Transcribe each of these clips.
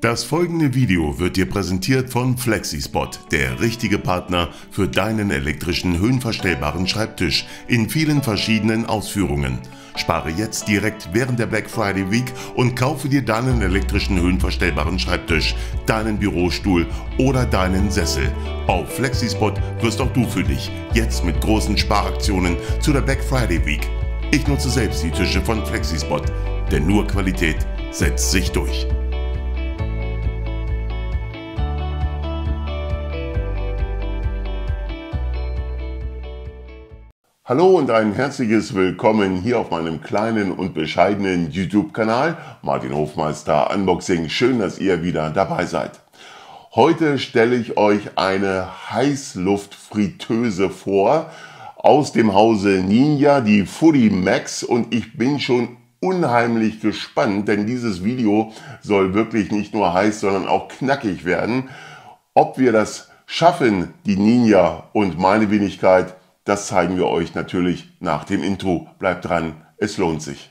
Das folgende Video wird dir präsentiert von Flexispot, der richtige Partner für deinen elektrischen höhenverstellbaren Schreibtisch in vielen verschiedenen Ausführungen. Spare jetzt direkt während der Black Friday Week und kaufe dir deinen elektrischen höhenverstellbaren Schreibtisch, deinen Bürostuhl oder deinen Sessel. Auf Flexispot wirst auch du fündig, jetzt mit großen Sparaktionen zu der Black Friday Week. Ich nutze selbst die Tische von Flexispot, denn nur Qualität setzt sich durch. Hallo und ein herzliches Willkommen hier auf meinem kleinen und bescheidenen YouTube-Kanal Martin Hofmeister Unboxing. Schön, dass ihr wieder dabei seid. Heute stelle ich euch eine Heißluftfritteuse vor aus dem Hause Ninja, die Foodi Max, und ich bin schon unheimlich gespannt, denn dieses Video soll wirklich nicht nur heiß, sondern auch knackig werden. Ob wir das schaffen, die Ninja und meine Wenigkeit, das zeigen wir euch natürlich nach dem Intro. Bleibt dran, es lohnt sich.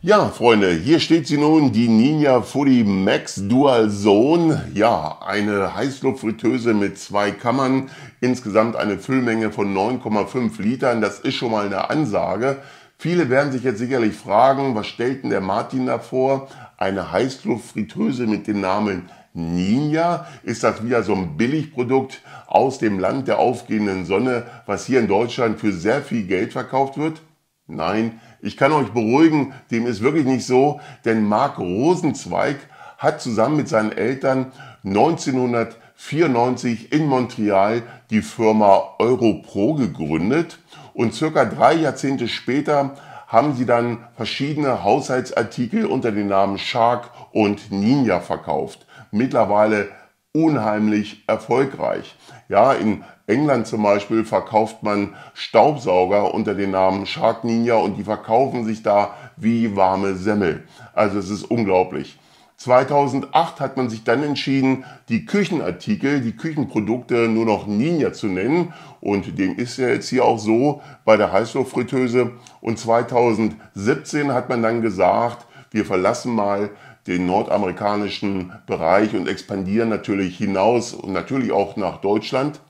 Ja, Freunde, hier steht sie nun, die Ninja Foodi Max Dual Zone. Ja, eine Heißluftfritteuse mit zwei Kammern, insgesamt eine Füllmenge von 9,5 Litern. Das ist schon mal eine Ansage. Viele werden sich jetzt sicherlich fragen, was stellt denn der Martin da vor? Eine Heißluftfritteuse mit dem Namen Ninja? Ist das wieder so ein Billigprodukt aus dem Land der aufgehenden Sonne, was hier in Deutschland für sehr viel Geld verkauft wird? Nein, ich kann euch beruhigen, dem ist wirklich nicht so, denn Marc Rosenzweig hat zusammen mit seinen Eltern 1994 in Montreal die Firma EuroPro gegründet. Und circa 3 Jahrzehnte später haben sie dann verschiedene Haushaltsartikel unter den Namen Shark und Ninja verkauft. Mittlerweile unheimlich erfolgreich. Ja, in England zum Beispiel verkauft man Staubsauger unter den Namen Shark Ninja und die verkaufen sich da wie warme Semmel. Also es ist unglaublich. 2008 hat man sich dann entschieden, die Küchenartikel, die Küchenprodukte nur noch Ninja zu nennen. Und dem ist ja jetzt hier auch so bei der Heißluftfritteuse. Und 2017 hat man dann gesagt, wir verlassen mal den nordamerikanischen Bereich und expandieren natürlich hinaus und natürlich auch nach Deutschland.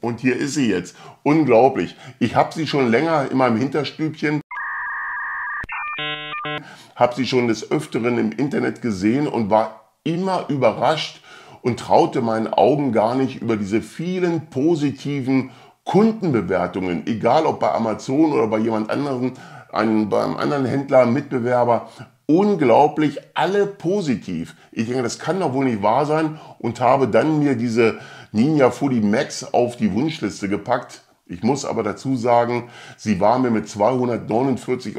Und hier ist sie jetzt. Unglaublich. Ich habe sie schon länger in meinem Hinterstübchen. Habe sie schon des Öfteren im Internet gesehen und war immer überrascht und traute meinen Augen gar nicht über diese vielen positiven Kundenbewertungen, egal ob bei Amazon oder bei jemand anderem, beim anderen Händler, Mitbewerber. Unglaublich, alle positiv. Ich denke, das kann doch wohl nicht wahr sein und habe dann mir diese Ninja Foodi Max auf die Wunschliste gepackt. Ich muss aber dazu sagen, sie war mir mit 249,99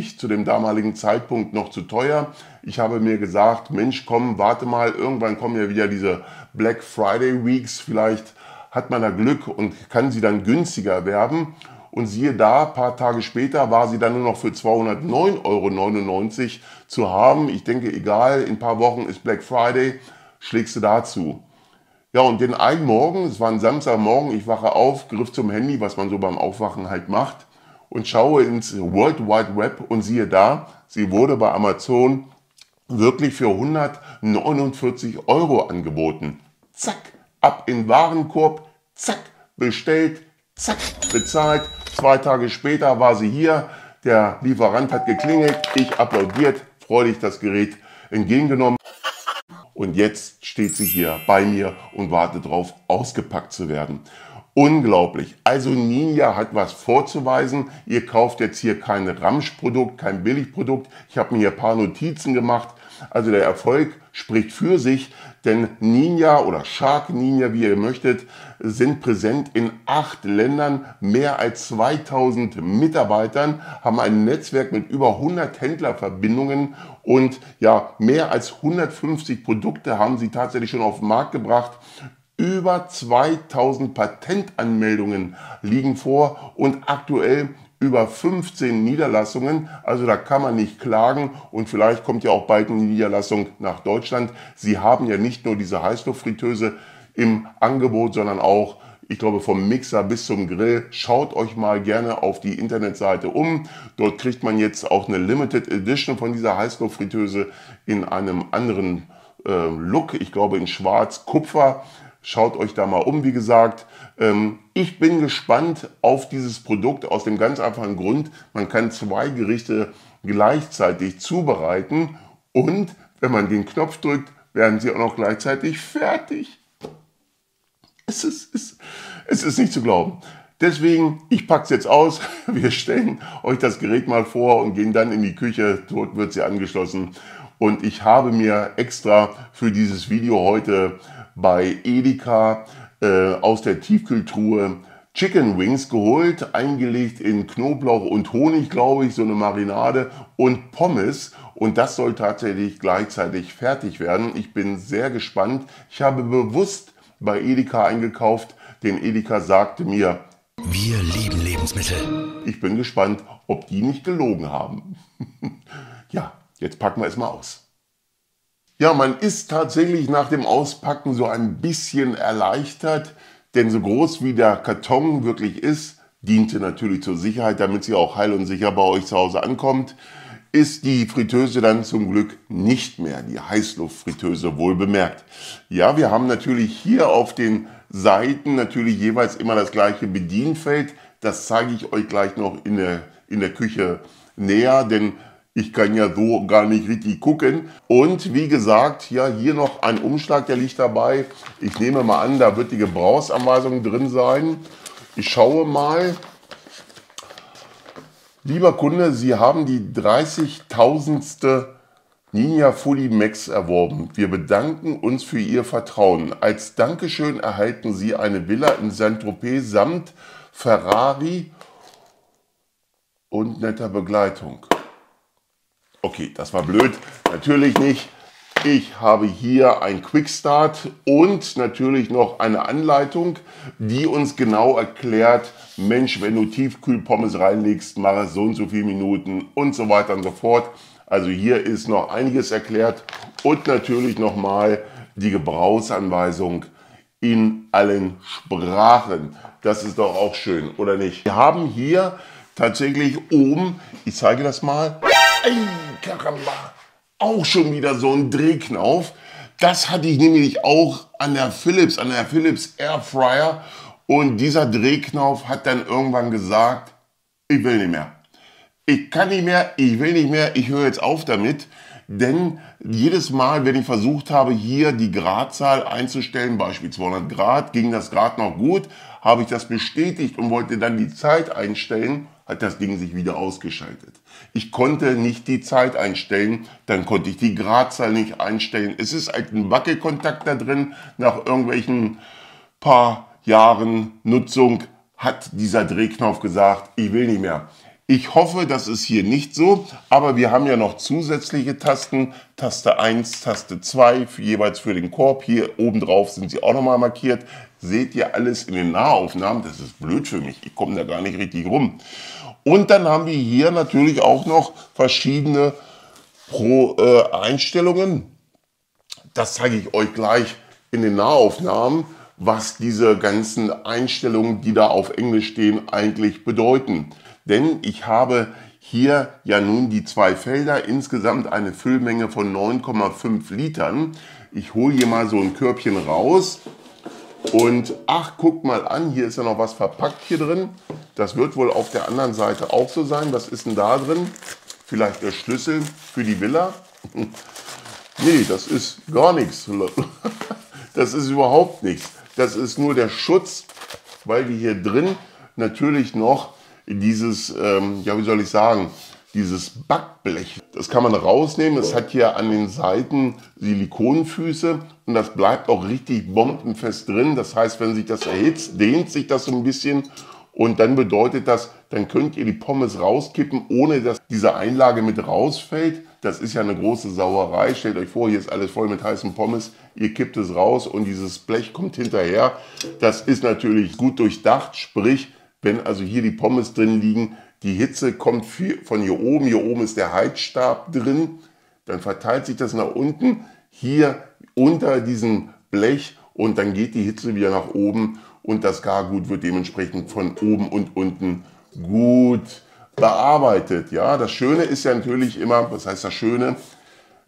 € zu dem damaligen Zeitpunkt noch zu teuer. Ich habe mir gesagt, Mensch, komm, warte mal, irgendwann kommen ja wieder diese Black Friday Weeks. Vielleicht hat man da Glück und kann sie dann günstiger erwerben. Und siehe da, ein paar Tage später war sie dann nur noch für 209,99 € zu haben. Ich denke, egal, in ein paar Wochen ist Black Friday, schlägst du dazu. Ja, und den einen Morgen, es war ein Samstagmorgen, ich wache auf, griff zum Handy, was man so beim Aufwachen halt macht, und schaue ins World Wide Web und siehe da, sie wurde bei Amazon wirklich für 149 € angeboten. Zack, ab in den Warenkorb, zack, bestellt, zack, bezahlt. 2 Tage später war sie hier, der Lieferant hat geklingelt, ich applaudiert, freudig das Gerät entgegengenommen. Und jetzt steht sie hier bei mir und wartet darauf, ausgepackt zu werden. Unglaublich. Also Ninja hat was vorzuweisen. Ihr kauft jetzt hier kein Ramschprodukt, kein Billigprodukt. Ich habe mir hier ein paar Notizen gemacht. Also der Erfolg spricht für sich, denn Ninja oder Shark Ninja, wie ihr möchtet, sind präsent in 8 Ländern, mehr als 2000 Mitarbeitern, haben ein Netzwerk mit über 100 Händlerverbindungen und ja, mehr als 150 Produkte haben sie tatsächlich schon auf den Markt gebracht. Über 2000 Patentanmeldungen liegen vor und aktuell über 15 Niederlassungen. Also da kann man nicht klagen und vielleicht kommt ja auch bald eine Niederlassung nach Deutschland. Sie haben ja nicht nur diese Heißluftfritteuse im Angebot, sondern auch, ich glaube, vom Mixer bis zum Grill. Schaut euch mal gerne auf die Internetseite um. Dort kriegt man jetzt auch eine Limited Edition von dieser Heißluftfritteuse in einem anderen Look. Ich glaube in Schwarz, Kupfer. Schaut euch da mal um, wie gesagt. Ich bin gespannt auf dieses Produkt aus dem ganz einfachen Grund, man kann zwei Gerichte gleichzeitig zubereiten und wenn man den Knopf drückt, werden sie auch noch gleichzeitig fertig. Es ist nicht zu glauben. Deswegen, ich packe es jetzt aus, wir stellen euch das Gerät mal vor und gehen dann in die Küche, dort wird sie angeschlossen. Und ich habe mir extra für dieses Video heute bei Edeka aus der Tiefkühltruhe Chicken Wings geholt, eingelegt in Knoblauch und Honig, glaube ich, so eine Marinade und Pommes. Und das soll tatsächlich gleichzeitig fertig werden. Ich bin sehr gespannt. Ich habe bewusst bei Edeka eingekauft, denn Edeka sagte mir, wir lieben Lebensmittel. Ich bin gespannt, ob die nicht gelogen haben. Ja, jetzt packen wir es mal aus. Ja, man ist tatsächlich nach dem Auspacken so ein bisschen erleichtert, denn so groß wie der Karton wirklich ist, diente natürlich zur Sicherheit, damit sie auch heil und sicher bei euch zu Hause ankommt, ist die Fritteuse dann zum Glück nicht mehr, die Heißluftfritteuse wohl bemerkt. Ja, wir haben natürlich hier auf den Seiten natürlich jeweils immer das gleiche Bedienfeld, das zeige ich euch gleich noch in der Küche näher, denn ich kann ja so gar nicht richtig gucken. Und wie gesagt, ja, hier noch ein Umschlag, der liegt dabei. Ich nehme mal an, da wird die Gebrauchsanweisung drin sein. Ich schaue mal. Lieber Kunde, Sie haben die 30.000. Ninja Foodi Max erworben. Wir bedanken uns für Ihr Vertrauen. Als Dankeschön erhalten Sie eine Villa in Saint-Tropez samt Ferrari und netter Begleitung. Okay, das war blöd. Natürlich nicht. Ich habe hier einen Quickstart und natürlich noch eine Anleitung, die uns genau erklärt, Mensch, wenn du Tiefkühlpommes reinlegst, mach es so und so viele Minuten und so weiter und so fort. Also hier ist noch einiges erklärt und natürlich nochmal die Gebrauchsanweisung in allen Sprachen. Das ist doch auch schön, oder nicht? Wir haben hier tatsächlich oben, ich zeige das mal, ey, Karamba, auch schon wieder so ein Drehknauf. Das hatte ich nämlich auch an der Philips Air Fryer. Und dieser Drehknauf hat dann irgendwann gesagt, ich will nicht mehr. Ich kann nicht mehr, ich will nicht mehr, ich höre jetzt auf damit. Denn jedes Mal, wenn ich versucht habe, hier die Gradzahl einzustellen, beispielsweise 200 Grad, ging das Grad noch gut, habe ich das bestätigt und wollte dann die Zeit einstellen, hat das Ding sich wieder ausgeschaltet. Ich konnte nicht die Zeit einstellen, dann konnte ich die Gradzahl nicht einstellen. Es ist halt ein Wackelkontakt da drin. Nach irgendwelchen paar Jahren Nutzung hat dieser Drehknopf gesagt, ich will nicht mehr. Ich hoffe, das ist hier nicht so, aber wir haben ja noch zusätzliche Tasten, Taste 1, Taste 2, jeweils für den Korb. Hier oben drauf sind sie auch nochmal markiert. Seht ihr alles in den Nahaufnahmen? Das ist blöd für mich, ich komme da gar nicht richtig rum. Und dann haben wir hier natürlich auch noch verschiedene Einstellungen. Das zeige ich euch gleich in den Nahaufnahmen, was diese ganzen Einstellungen, die da auf Englisch stehen, eigentlich bedeuten. Denn ich habe hier ja nun die zwei Felder, insgesamt eine Füllmenge von 9,5 Litern. Ich hole hier mal so ein Körbchen raus und ach, guck mal an, hier ist ja noch was verpackt hier drin. Das wird wohl auf der anderen Seite auch so sein. Was ist denn da drin? Vielleicht der Schlüssel für die Villa? Nee, das ist gar nichts. Das ist überhaupt nichts. Das ist nur der Schutz, weil wir hier drin natürlich noch dieses, ja, wie soll ich sagen, dieses Backblech. Das kann man rausnehmen. Es hat hier an den Seiten Silikonfüße und das bleibt auch richtig bombenfest drin. Das heißt, wenn sich das erhitzt, dehnt sich das so ein bisschen und dann bedeutet das, dann könnt ihr die Pommes rauskippen, ohne dass diese Einlage mit rausfällt. Das ist ja eine große Sauerei. Stellt euch vor, hier ist alles voll mit heißen Pommes. Ihr kippt es raus und dieses Blech kommt hinterher. Das ist natürlich gut durchdacht, sprich, wenn also hier die Pommes drin liegen, Die Hitze kommt von hier oben ist der Heizstab drin, dann verteilt sich das nach unten, hier unter diesem Blech und dann geht die Hitze wieder nach oben und das Gargut wird dementsprechend von oben und unten gut bearbeitet. Ja, das Schöne ist ja natürlich immer, was heißt das Schöne?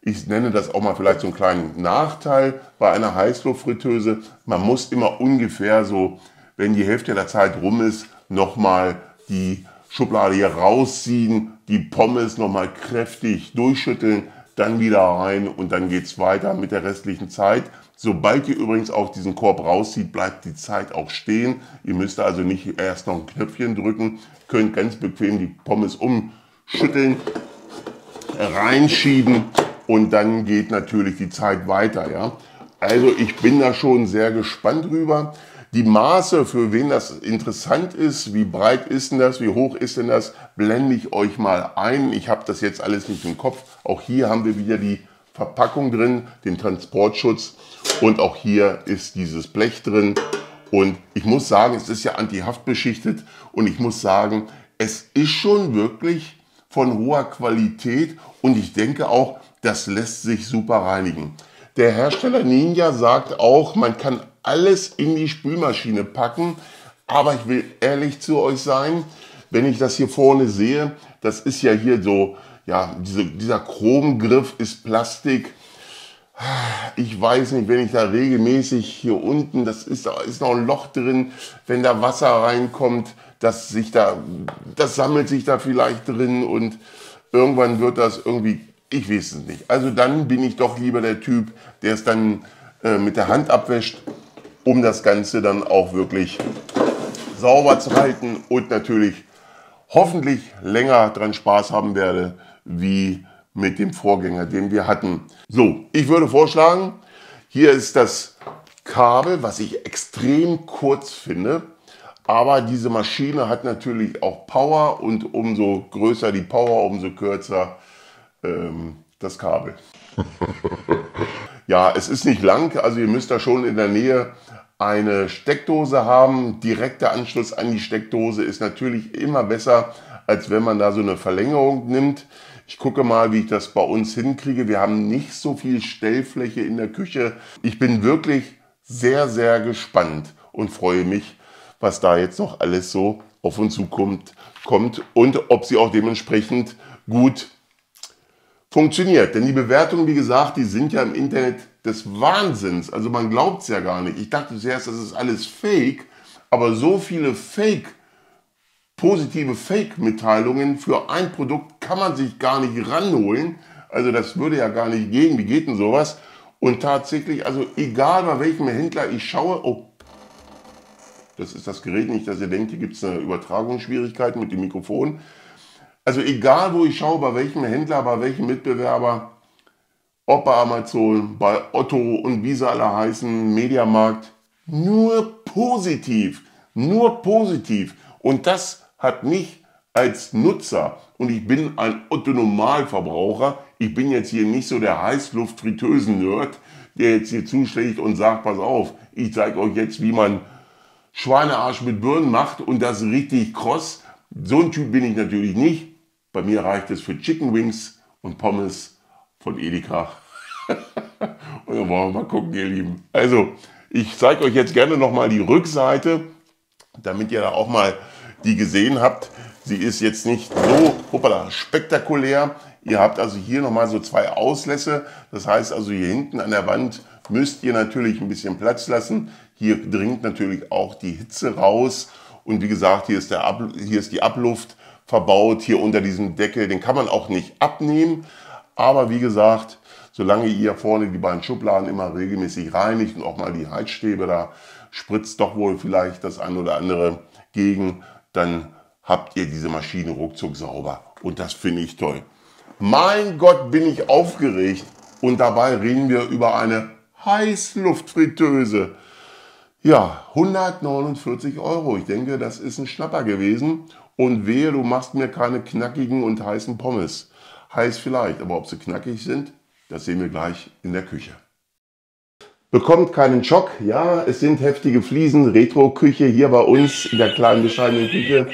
Ich nenne das auch mal vielleicht so einen kleinen Nachteil bei einer Heißluftfritteuse. Man muss immer ungefähr so, wenn die Hälfte der Zeit rum ist, nochmal die Schublade hier rausziehen, die Pommes nochmal kräftig durchschütteln, dann wieder rein und dann geht es weiter mit der restlichen Zeit. Sobald ihr übrigens auch diesen Korb rauszieht, bleibt die Zeit auch stehen. Ihr müsst also nicht erst noch ein Knöpfchen drücken, könnt ganz bequem die Pommes umschütteln, reinschieben und dann geht natürlich die Zeit weiter. Ja? Also ich bin da schon sehr gespannt drüber. Die Maße, für wen das interessant ist, wie breit ist denn das, wie hoch ist denn das, blende ich euch mal ein. Ich habe das jetzt alles nicht im Kopf. Auch hier haben wir wieder die Verpackung drin, den Transportschutz und auch hier ist dieses Blech drin. Und ich muss sagen, es ist ja antihaftbeschichtet und ich muss sagen, es ist schon wirklich von hoher Qualität und ich denke auch, das lässt sich super reinigen. Der Hersteller Ninja sagt auch, man kann alles in die Spülmaschine packen, aber ich will ehrlich zu euch sein, wenn ich das hier vorne sehe, das ist ja hier so, ja, dieser Chromgriff ist Plastik. Ich weiß nicht, wenn ich da regelmäßig hier unten, da ist noch ein Loch drin, wenn da Wasser reinkommt, das sammelt sich da vielleicht drin und irgendwann wird das irgendwie, ich weiß es nicht. Also dann bin ich doch lieber der Typ, der es dann mit der Hand abwäscht, um das Ganze dann auch wirklich sauber zu halten und natürlich hoffentlich länger dran Spaß haben werde, wie mit dem Vorgänger, den wir hatten. So, ich würde vorschlagen, hier ist das Kabel, was ich extrem kurz finde, aber diese Maschine hat natürlich auch Power und umso größer die Power, umso kürzer das Kabel. Ja, es ist nicht lang, also ihr müsst da schon in der Nähe eine Steckdose haben. Direkter Anschluss an die Steckdose ist natürlich immer besser, als wenn man da so eine Verlängerung nimmt. Ich gucke mal, wie ich das bei uns hinkriege. Wir haben nicht so viel Stellfläche in der Küche. Ich bin wirklich sehr, sehr gespannt und freue mich, was da jetzt noch alles so auf uns zukommt und ob sie auch dementsprechend gut funktioniert. Denn die Bewertungen, wie gesagt, die sind ja im Internet des Wahnsinns. Also man glaubt es ja gar nicht. Ich dachte zuerst, das ist alles Fake, aber so viele Fake, positive Fake-Mitteilungen für ein Produkt kann man sich gar nicht ranholen. Also das würde ja gar nicht gehen. Wie geht denn sowas? Und tatsächlich, also egal bei welchem Händler ich schaue, oh, das ist das Gerät nicht, dass ihr denkt, hier gibt es eine Übertragungsschwierigkeit mit dem Mikrofon. Also egal, wo ich schaue, bei welchem Händler, bei welchem Mitbewerber, ob bei Amazon, bei Otto und wie sie alle heißen, Mediamarkt, nur positiv, nur positiv. Und das hat mich als Nutzer, und ich bin ein Otto-Normalverbraucher, ich bin jetzt hier nicht so der Heißluft-Fritösen-Nerd, der jetzt hier zuschlägt und sagt, pass auf, ich zeige euch jetzt, wie man Schweinearsch mit Birnen macht und das richtig kross. So ein Typ bin ich natürlich nicht. Bei mir reicht es für Chicken Wings und Pommes von Edeka. Und dann wollen wir mal gucken, ihr Lieben. Also, ich zeige euch jetzt gerne nochmal die Rückseite, damit ihr da auch mal die gesehen habt. Sie ist jetzt nicht so hoppala, spektakulär. Ihr habt also hier nochmal so zwei Auslässe. Das heißt also, hier hinten an der Wand müsst ihr natürlich ein bisschen Platz lassen. Hier dringt natürlich auch die Hitze raus. Und wie gesagt, hier ist die Abluft verbaut, hier unter diesem Deckel. Den kann man auch nicht abnehmen. Aber wie gesagt, solange ihr vorne die beiden Schubladen immer regelmäßig reinigt und auch mal die Heizstäbe, da spritzt doch wohl vielleicht das ein oder andere gegen, dann habt ihr diese Maschine ruckzuck sauber. Und das finde ich toll. Mein Gott, bin ich aufgeregt. Und dabei reden wir über eine Heißluftfritteuse. Ja, 149 Euro. Ich denke, das ist ein Schnapper gewesen. Und wehe, du machst mir keine knackigen und heißen Pommes. Heiß vielleicht, aber ob sie knackig sind, das sehen wir gleich in der Küche. Bekommt keinen Schock. Ja, es sind heftige Fliesen. Retro-Küche hier bei uns in der kleinen, bescheidenen Küche.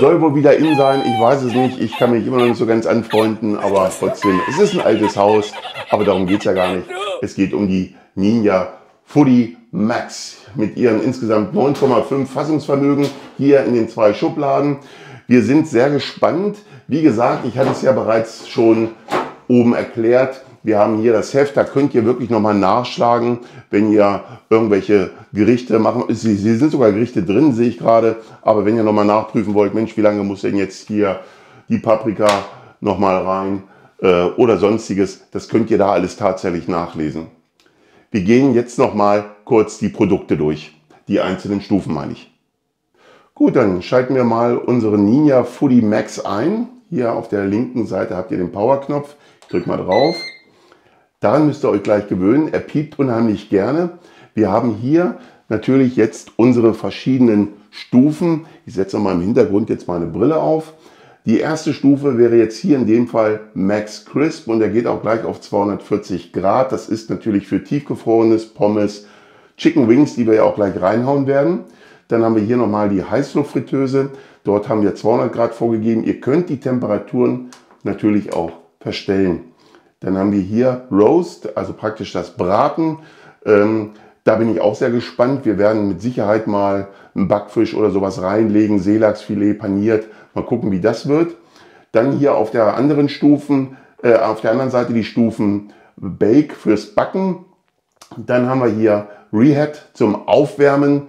Soll wohl wieder in sein, ich weiß es nicht, ich kann mich immer noch nicht so ganz anfreunden, aber trotzdem, es ist ein altes Haus, aber darum geht es ja gar nicht. Es geht um die Ninja Foodi Max mit ihren insgesamt 9,5 Fassungsvermögen hier in den 2 Schubladen. Wir sind sehr gespannt. Wie gesagt, ich hatte es ja bereits schon oben erklärt. Wir haben hier das Heft, da könnt ihr wirklich nochmal nachschlagen, wenn ihr irgendwelche Gerichte machen. Sie sind sogar Gerichte drin, sehe ich gerade. Aber wenn ihr nochmal nachprüfen wollt, Mensch, wie lange muss denn jetzt hier die Paprika nochmal rein oder sonstiges, das könnt ihr da alles tatsächlich nachlesen. Wir gehen jetzt nochmal kurz die Produkte durch, die einzelnen Stufen meine ich. Gut, dann schalten wir mal unsere Ninja Foodi Max ein. Hier auf der linken Seite habt ihr den Powerknopf, ich drücke mal drauf. Daran müsst ihr euch gleich gewöhnen, er piept unheimlich gerne. Wir haben hier natürlich jetzt unsere verschiedenen Stufen. Ich setze mal im Hintergrund jetzt meine Brille auf. Die erste Stufe wäre jetzt hier in dem Fall Max Crisp und er geht auch gleich auf 240 Grad. Das ist natürlich für tiefgefrorenes Pommes, Chicken Wings, die wir ja auch gleich reinhauen werden. Dann haben wir hier nochmal die Heißluftfritteuse. Dort haben wir 200 Grad vorgegeben. Ihr könnt die Temperaturen natürlich auch verstellen. Dann haben wir hier Roast, also praktisch das Braten. Da bin ich auch sehr gespannt. Wir werden mit Sicherheit mal einen Backfisch oder sowas reinlegen, Seelachsfilet paniert. Mal gucken, wie das wird. Dann hier auf der anderen Seite die Stufen Bake fürs Backen. Dann haben wir hier Reheat zum Aufwärmen.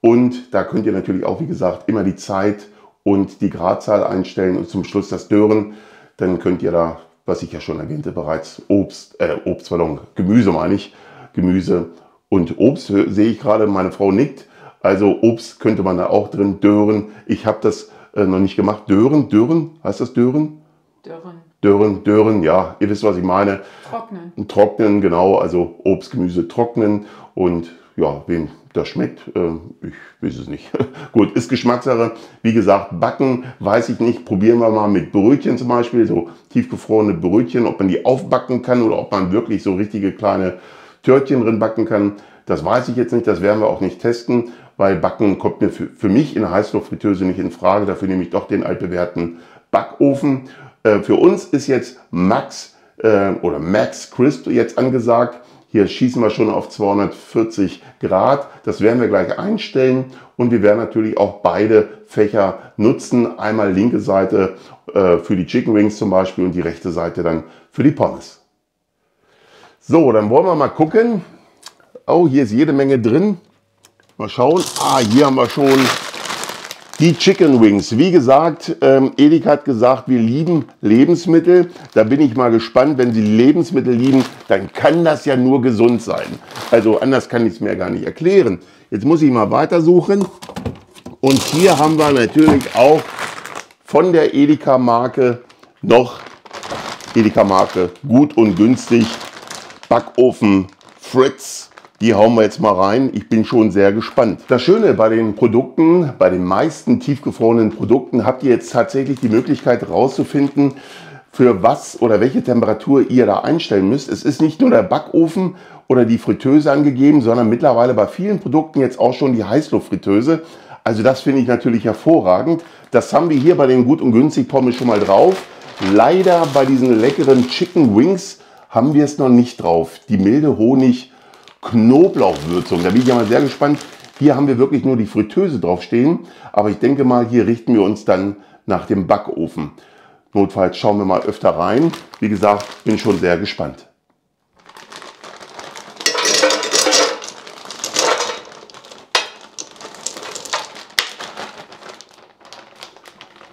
Und da könnt ihr natürlich auch, wie gesagt, immer die Zeit und die Gradzahl einstellen und zum Schluss das Dörren. Dann könnt ihr da, was ich ja schon erwähnte, bereits Gemüse und Obst sehe ich gerade, meine Frau nickt. Also Obst könnte man da auch drin dörren. Ich habe das noch nicht gemacht. Dörren, heißt das Dörren? Dörren, ja, ihr wisst, was ich meine. Trocknen, genau, also Obst, Gemüse trocknen und ja, wem das schmeckt, ich weiß es nicht. Gut, ist Geschmackssache. Wie gesagt, backen, weiß ich nicht. Probieren wir mal mit Brötchen zum Beispiel, so tiefgefrorene Brötchen, ob man die aufbacken kann oder ob man wirklich so richtige kleine Törtchen drin backen kann. Das weiß ich jetzt nicht, das werden wir auch nicht testen, weil Backen kommt mir für mich in der Heißluftfritteuse nicht in Frage. Dafür nehme ich doch den altbewährten Backofen. Für uns ist jetzt Max Crisp jetzt angesagt. Hier schießen wir schon auf 240 Grad. Das werden wir gleich einstellen. Und wir werden natürlich auch beide Fächer nutzen. Einmal linke Seite für die Chicken Wings zum Beispiel und die rechte Seite dann für die Pommes. So, dann wollen wir mal gucken. Oh, hier ist jede Menge drin. Mal schauen. Ah, hier haben wir schon die Chicken Wings. Wie gesagt, Edeka hat gesagt, wir lieben Lebensmittel. Da bin ich mal gespannt. Wenn Sie Lebensmittel lieben, dann kann das ja nur gesund sein. Also anders kann ich es mir gar nicht erklären. Jetzt muss ich mal weitersuchen. Und hier haben wir natürlich auch von der Edeka-Marke noch Edeka-Marke gut und günstig Backofen Fritz. Die hauen wir jetzt mal rein. Ich bin schon sehr gespannt. Das Schöne bei den Produkten, bei den meisten tiefgefrorenen Produkten, habt ihr jetzt tatsächlich die Möglichkeit rauszufinden, für was oder welche Temperatur ihr da einstellen müsst. Es ist nicht nur der Backofen oder die Fritteuse angegeben, sondern mittlerweile bei vielen Produkten jetzt auch schon die Heißluftfritteuse. Also das finde ich natürlich hervorragend. Das haben wir hier bei den gut und günstig Pommes schon mal drauf. Leider bei diesen leckeren Chicken Wings haben wir es noch nicht drauf. Die milde Honig Knoblauchwürzung, da bin ich ja mal sehr gespannt. Hier haben wir wirklich nur die Fritteuse draufstehen, aber ich denke mal, hier richten wir uns dann nach dem Backofen. Notfalls schauen wir mal öfter rein. Wie gesagt, bin schon sehr gespannt.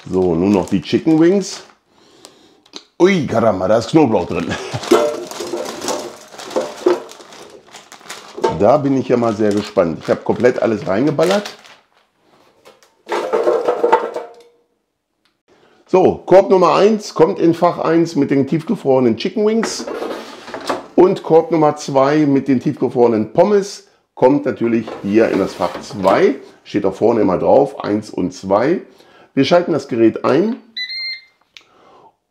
So, nun noch die Chicken Wings. Ui, Karamba, da ist Knoblauch drin. Da bin ich ja mal sehr gespannt. Ich habe komplett alles reingeballert. So, Korb Nummer 1 kommt in Fach 1 mit den tiefgefrorenen Chicken Wings. Und Korb Nummer 2 mit den tiefgefrorenen Pommes kommt natürlich hier in das Fach 2. Steht da vorne immer drauf, 1 und 2. Wir schalten das Gerät ein.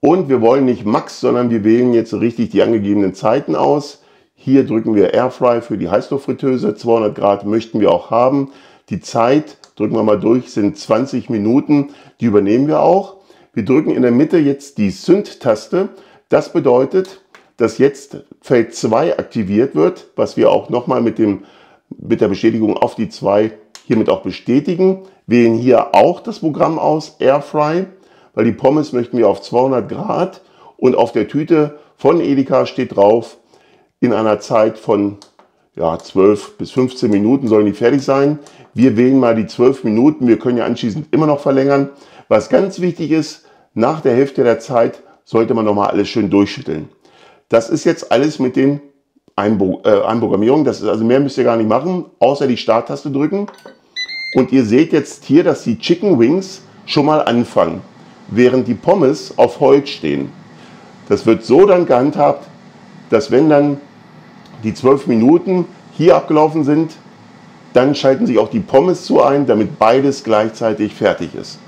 Und wir wollen nicht Max, sondern wir wählen jetzt richtig die angegebenen Zeiten aus. Hier drücken wir Air Fryer für die Heißluftfritteuse. 200 Grad möchten wir auch haben. Die Zeit drücken wir mal durch, sind 20 Minuten, die übernehmen wir auch. Wir drücken in der Mitte jetzt die Sync-Taste. Das bedeutet, dass jetzt Feld 2 aktiviert wird, was wir auch nochmal mit der Bestätigung auf die 2 hiermit auch bestätigen. Wählen hier auch das Programm aus, Air Fry, weil die Pommes möchten wir auf 200 Grad und auf der Tüte von Edeka steht drauf, in einer Zeit von 12 bis 15 Minuten sollen die fertig sein. Wir wählen mal die 12 Minuten, wir können ja anschließend immer noch verlängern. Was ganz wichtig ist, nach der Hälfte der Zeit sollte man nochmal alles schön durchschütteln. Das ist jetzt alles mit den Einprogrammierungen, das ist also mehr müsst ihr gar nicht machen, außer die Starttaste drücken. Und ihr seht jetzt hier, dass die Chicken Wings schon mal anfangen, während die Pommes auf Holz stehen. Das wird so dann gehandhabt, dass wenn dann die 12 Minuten hier abgelaufen sind, dann schalten sich auch die Pommes zu ein, damit beides gleichzeitig fertig ist.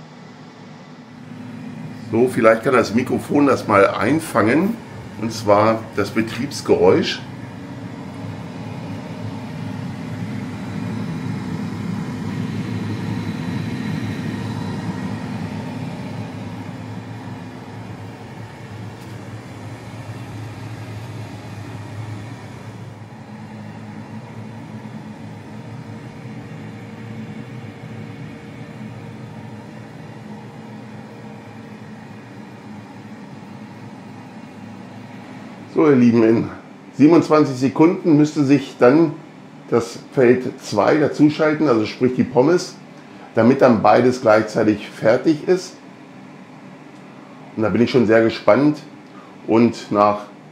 So, vielleicht kann das Mikrofon das mal einfangen, und zwar das Betriebsgeräusch. So, ihr Lieben, in 27 Sekunden müsste sich dann das Feld 2 dazuschalten, also sprich die Pommes, damit dann beides gleichzeitig fertig ist. Und da bin ich schon sehr gespannt. Und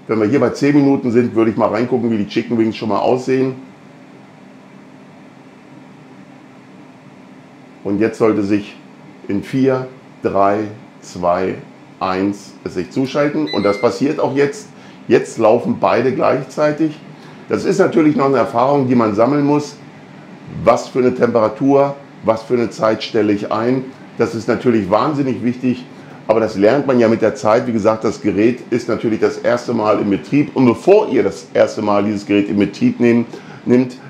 wenn wir hier bei 10 Minuten sind, würde ich mal reingucken, wie die Chicken Wings schon mal aussehen. Und jetzt sollte sich in 4, 3, 2, 1 es sich zuschalten. Und das passiert auch jetzt. Jetzt laufen beide gleichzeitig. Das ist natürlich noch eine Erfahrung, die man sammeln muss. Was für eine Temperatur, was für eine Zeit stelle ich ein? Das ist natürlich wahnsinnig wichtig, aber das lernt man ja mit der Zeit. Wie gesagt, das Gerät ist natürlich das erste Mal im Betrieb. Und bevor ihr das erste Mal dieses Gerät in Betrieb nehmt,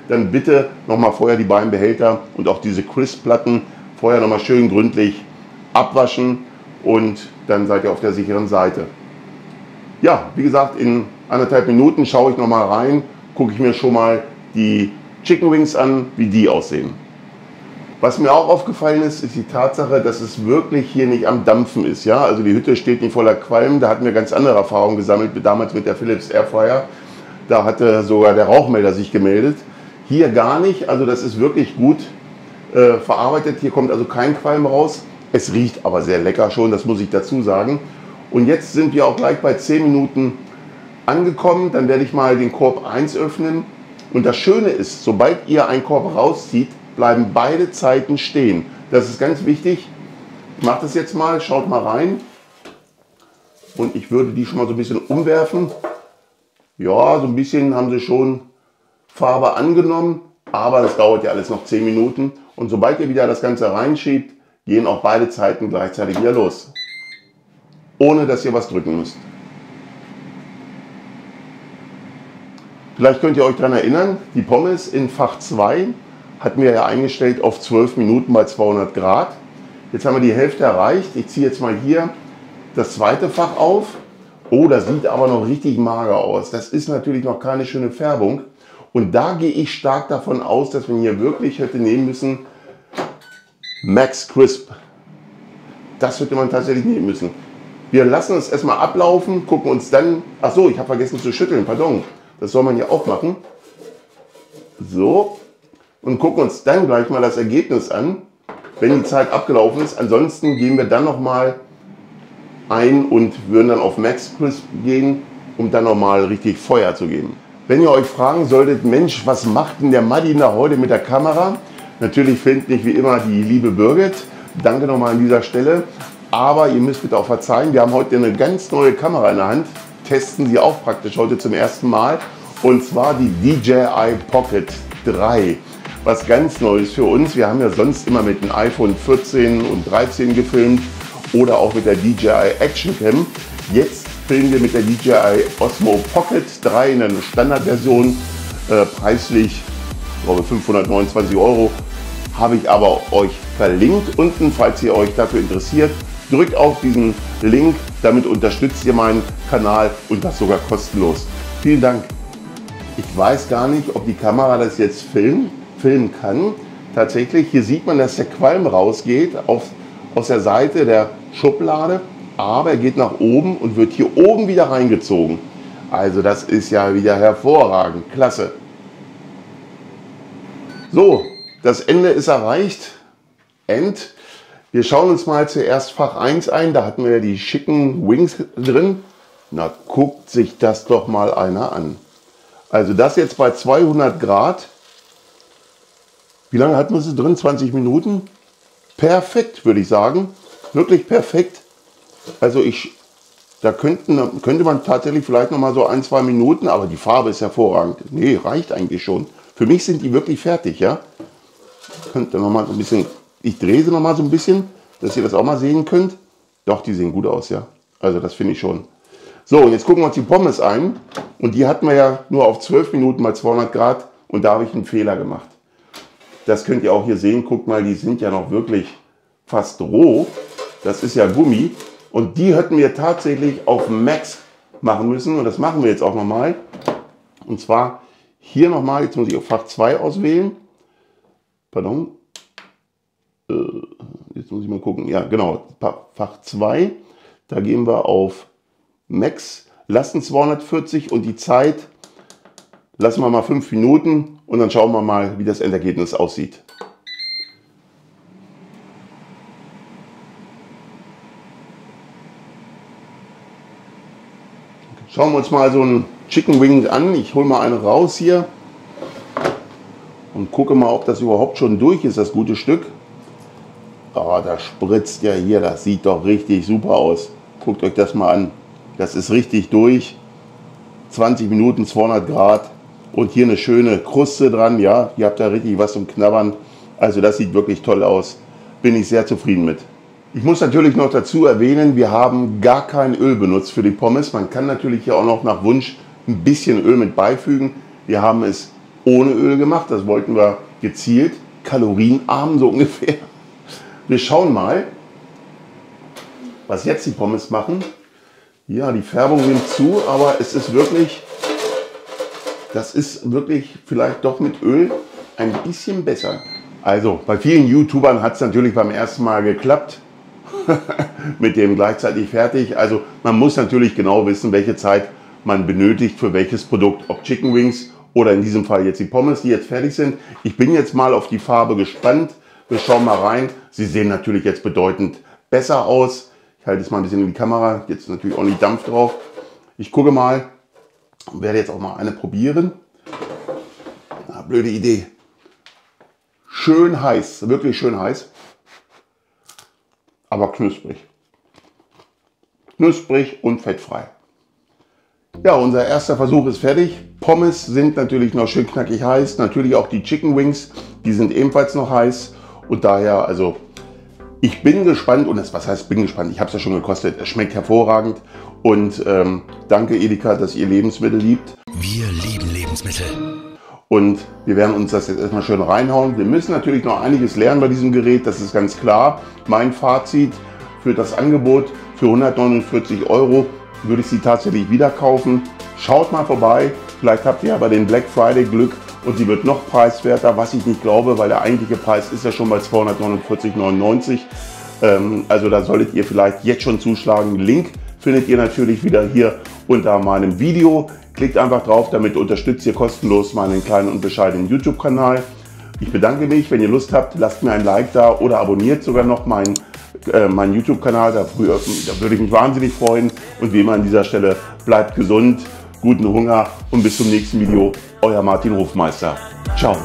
dann bitte nochmal vorher die beiden Behälter und auch diese Crisp-Platten vorher nochmal schön gründlich abwaschen und dann seid ihr auf der sicheren Seite. Ja, wie gesagt, in 1,5 Minuten schaue ich nochmal rein, gucke ich mir schon mal die Chicken Wings an, wie die aussehen. Was mir auch aufgefallen ist, ist die Tatsache, dass es wirklich hier nicht am Dampfen ist. Ja? Also die Hütte steht nicht voller Qualm, da hatten wir ganz andere Erfahrungen gesammelt, damals mit der Philips Air Fryer. Da hatte sogar der Rauchmelder sich gemeldet. Hier gar nicht, also das ist wirklich gut verarbeitet. Hier kommt also kein Qualm raus. Es riecht aber sehr lecker schon, das muss ich dazu sagen. Und jetzt sind wir auch gleich bei 10 Minuten angekommen. Dann werde ich mal den Korb 1 öffnen. Und das Schöne ist, sobald ihr einen Korb rauszieht, bleiben beide Zeiten stehen. Das ist ganz wichtig. Ich mache das jetzt mal, schaut mal rein. Und ich würde die schon mal so ein bisschen umwerfen. Ja, so ein bisschen haben sie schon Farbe angenommen. Aber das dauert ja alles noch 10 Minuten. Und sobald ihr wieder das Ganze reinschiebt, gehen auch beide Zeiten gleichzeitig wieder los, ohne dass ihr was drücken müsst. Vielleicht könnt ihr euch daran erinnern, die Pommes in Fach 2 hatten wir ja eingestellt auf 12 Minuten bei 200 Grad. Jetzt haben wir die Hälfte erreicht. Ich ziehe jetzt mal hier das zweite Fach auf. Oh, das sieht aber noch richtig mager aus. Das ist natürlich noch keine schöne Färbung. Und da gehe ich stark davon aus, dass man hier wirklich hätte nehmen müssen Max Crisp. Das hätte man tatsächlich nehmen müssen. Wir lassen es erstmal ablaufen, gucken uns dann... Ach so, ich habe vergessen zu schütteln, pardon. Das soll man hier auch machen. So. Und gucken uns dann gleich mal das Ergebnis an, wenn die Zeit abgelaufen ist. Ansonsten gehen wir dann nochmal ein und würden dann auf Max Crisp gehen, um dann nochmal richtig Feuer zu geben. Wenn ihr euch fragen solltet, Mensch, was macht denn der Martin da heute mit der Kamera? Natürlich filmt nicht wie immer die liebe Birgit. Danke nochmal an dieser Stelle. Aber ihr müsst bitte auch verzeihen, wir haben heute eine ganz neue Kamera in der Hand. Testen sie auch praktisch heute zum ersten Mal. Und zwar die DJI Pocket 3. Was ganz Neues für uns. Wir haben ja sonst immer mit dem iPhone 14 und 13 gefilmt oder auch mit der DJI Action Cam. Jetzt filmen wir mit der DJI Osmo Pocket 3 in einer Standardversion. Preislich, ich glaube, 529 €. habe ich aber euch verlinkt unten, falls ihr euch dafür interessiert. Drückt auf diesen Link, damit unterstützt ihr meinen Kanal und das sogar kostenlos. Vielen Dank. Ich weiß gar nicht, ob die Kamera das jetzt filmen kann. Tatsächlich, hier sieht man, dass der Qualm rausgeht aus der Seite der Schublade, aber er geht nach oben und wird hier oben wieder reingezogen. Also das ist ja wieder hervorragend, klasse. So, das Ende ist erreicht. End. Wir schauen uns mal zuerst Fach 1 ein, da hatten wir ja die schicken Wings drin. Na, guckt sich das doch mal einer an. Also das jetzt bei 200 Grad. Wie lange hatten wir es drin? 20 Minuten? Perfekt, würde ich sagen. Wirklich perfekt. Also da könnte man tatsächlich vielleicht noch mal so 1-2 Minuten, aber die Farbe ist hervorragend. Nee, reicht eigentlich schon. Für mich sind die wirklich fertig, ja. Könnte noch mal so ein bisschen... Ich drehe sie noch mal so ein bisschen, dass ihr das auch mal sehen könnt. Doch, die sehen gut aus, ja. Also das finde ich schon. So, und jetzt gucken wir uns die Pommes ein. Und die hatten wir ja nur auf 12 Minuten mal 200 Grad. Und da habe ich einen Fehler gemacht. Das könnt ihr auch hier sehen. Guckt mal, die sind ja noch wirklich fast roh. Das ist ja Gummi. Und die hätten wir tatsächlich auf Max machen müssen. Und das machen wir jetzt auch nochmal. Und zwar hier nochmal. Jetzt muss ich auf Fach 2 auswählen. Pardon. Jetzt muss ich mal gucken. Ja, genau. Fach 2. Da gehen wir auf Max. Lassen 240 und die Zeit lassen wir mal 5 Minuten und dann schauen wir mal, wie das Endergebnis aussieht. Schauen wir uns mal so einen Chicken Wing an. Ich hole mal eine raus hier und gucke mal, ob das überhaupt schon durch ist, das gute Stück. Oh, da spritzt ja hier, das sieht doch richtig super aus. Guckt euch das mal an. Das ist richtig durch. 20 Minuten, 200 Grad. Und hier eine schöne Kruste dran. Ja, ihr habt da richtig was zum Knabbern. Also das sieht wirklich toll aus. Bin ich sehr zufrieden mit. Ich muss natürlich noch dazu erwähnen, wir haben gar kein Öl benutzt für die Pommes. Man kann natürlich hier auch noch nach Wunsch ein bisschen Öl mit beifügen. Wir haben es ohne Öl gemacht. Das wollten wir gezielt. Kalorienarm so ungefähr. Wir schauen mal, was jetzt die Pommes machen. Ja, die Färbung nimmt zu, aber es ist wirklich, das ist wirklich vielleicht doch mit Öl ein bisschen besser. Also bei vielen YouTubern hat es natürlich beim ersten Mal geklappt, mit dem gleichzeitig fertig. Also man muss natürlich genau wissen, welche Zeit man benötigt für welches Produkt, ob Chicken Wings oder in diesem Fall jetzt die Pommes, die jetzt fertig sind. Ich bin jetzt mal auf die Farbe gespannt. Wir schauen mal rein. Sie sehen natürlich jetzt bedeutend besser aus. Ich halte es mal ein bisschen in die Kamera. Jetzt ist natürlich auch nicht Dampf drauf. Ich gucke mal und werde jetzt auch mal eine probieren. Na, blöde Idee. Schön heiß, wirklich schön heiß. Aber knusprig. Knusprig und fettfrei. Ja, unser erster Versuch ist fertig. Pommes sind natürlich noch schön knackig heiß. Natürlich auch die Chicken Wings, die sind ebenfalls noch heiß. Und daher, also, ich bin gespannt. Und das, was heißt bin gespannt? Ich habe es ja schon gekostet. Es schmeckt hervorragend. Und danke, Edeka, dass ihr Lebensmittel liebt. Wir lieben Lebensmittel. Und wir werden uns das jetzt erstmal schön reinhauen. Wir müssen natürlich noch einiges lernen bei diesem Gerät. Das ist ganz klar. Mein Fazit für das Angebot für 149 € würde ich sie tatsächlich wieder kaufen. Schaut mal vorbei. Vielleicht habt ihr ja bei den Black Friday Glück. Und sie wird noch preiswerter, was ich nicht glaube, weil der eigentliche Preis ist ja schon bei 249,99 €. Also da solltet ihr vielleicht jetzt schon zuschlagen. Link findet ihr natürlich wieder hier unter meinem Video. Klickt einfach drauf, damit unterstützt ihr kostenlos meinen kleinen und bescheidenen YouTube-Kanal. Ich bedanke mich, wenn ihr Lust habt, lasst mir ein Like da oder abonniert sogar noch meinen YouTube-Kanal. Da würde ich mich wahnsinnig freuen. Und wie immer an dieser Stelle, bleibt gesund. Guten Hunger und bis zum nächsten Video. Euer Martin Hofmeister. Ciao.